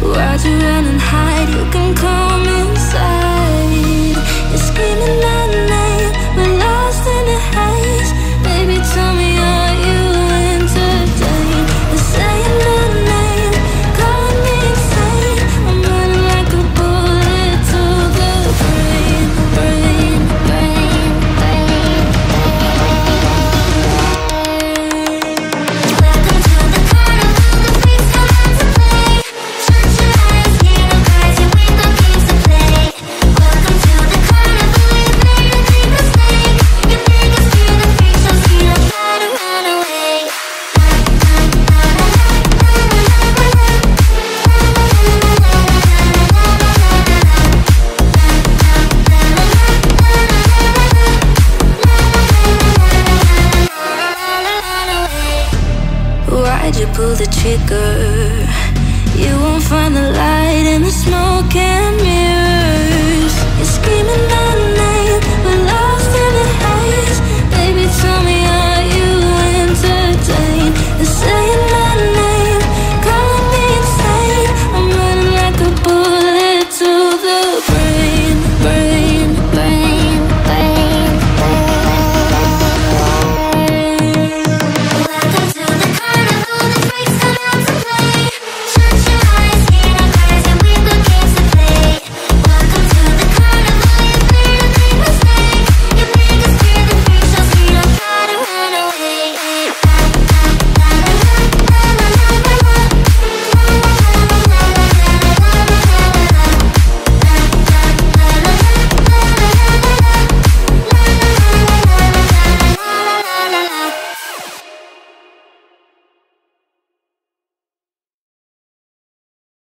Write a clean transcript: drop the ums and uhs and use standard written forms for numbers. Why'd you run and hide? You can come inside. You're screaming out at night, we're lost in the haze. Baby, tell me, are you entertained? They're saying my name, calling me insane. I'm running like a bullet to the brain, brain, brain, brain, brain. Welcome to the corner, all the big songs to play. Shut your eyes, hear 'em rising with no games to play. Welcome to the corner, but we made a big mistake. You think it's cute, the freak shows here, I'm trying to run away. Why'd you pull the trigger? You won't find the light in the smoke and mirrors. You're screaming out at night, we're lost.